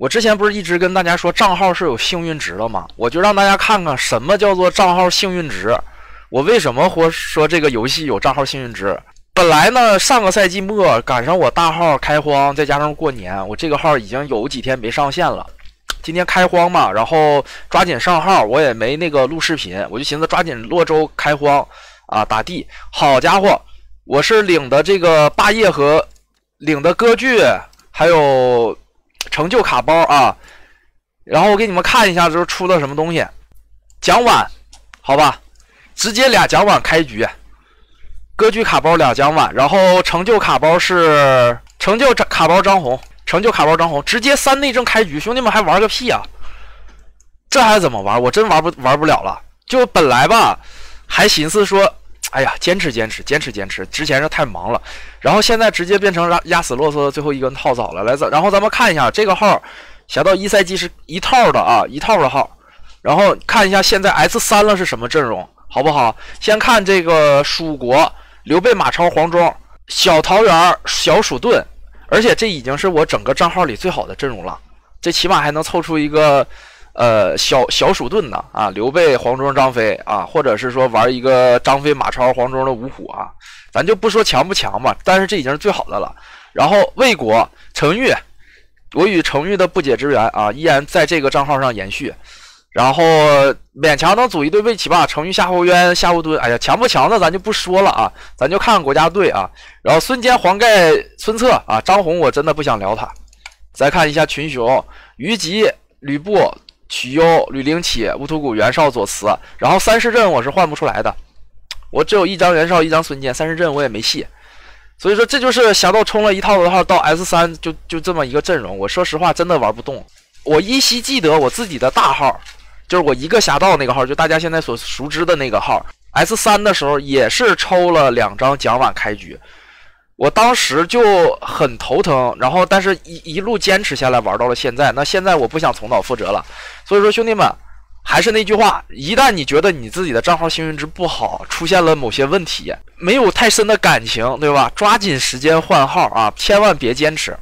我之前不是一直跟大家说账号是有幸运值的吗？我就让大家看看什么叫做账号幸运值。我为什么说这个游戏有账号幸运值？本来呢，上个赛季末赶上我大号开荒，再加上过年，我这个号已经有几天没上线了。今天开荒嘛，然后抓紧上号，我也没那个录视频，我就寻思抓紧落周开荒啊，打地。好家伙，我是领的这个霸业和领的歌剧，还有成就卡包啊。然后我给你们看一下，就是出了什么东西。奖碗，好吧，直接俩奖碗开局。 歌剧卡包两奖碗，然后成就卡包是成就卡包张红，成就卡包张红直接三内政开局，兄弟们还玩个屁啊！这还怎么玩？我真玩不了了。就本来吧，还寻思说，哎呀，坚持。之前是太忙了，然后现在直接变成压死啰嗦的最后一根稻草了。来，然后咱们看一下这个号，侠盗一赛季是一套的啊，一套的号。然后看一下现在 S3了是什么阵容，好不好？先看这个蜀国。 刘备、马超、黄忠、小桃园、小蜀盾，而且这已经是我整个账号里最好的阵容了。这起码还能凑出一个，小蜀盾呢啊！刘备、黄忠、张飞啊，或者是说玩一个张飞、马超、黄忠的五虎啊，咱就不说强不强吧，但是这已经是最好的了。然后魏国程昱，我与程昱的不解之缘啊，依然在这个账号上延续。 然后勉强能组一队魏齐吧，程昱、夏侯渊、夏侯惇，哎呀，强不强的咱就不说了啊，咱就看看国家队啊。然后孙坚、黄盖、孙策啊，张宏我真的不想聊他。再看一下群雄，虞姬、吕布、许攸、吕灵启、乌图古、袁绍、左慈。然后三狮阵我是换不出来的，我只有一张袁绍，一张孙坚，三狮阵我也没戏。所以说这就是侠盗冲了一套的号到 S3，就这么一个阵容，我说实话真的玩不动。我依稀记得我自己的大号。 就是我一个侠盗那个号，就大家现在所熟知的那个号 ，S3的时候也是抽了两张奖碗开局，我当时就很头疼，然后但是一路坚持下来玩到了现在。那现在我不想重蹈覆辙了，所以说兄弟们，还是那句话，一旦你觉得你自己的账号幸运值不好，出现了某些问题，没有太深的感情，对吧？抓紧时间换号啊，千万别坚持。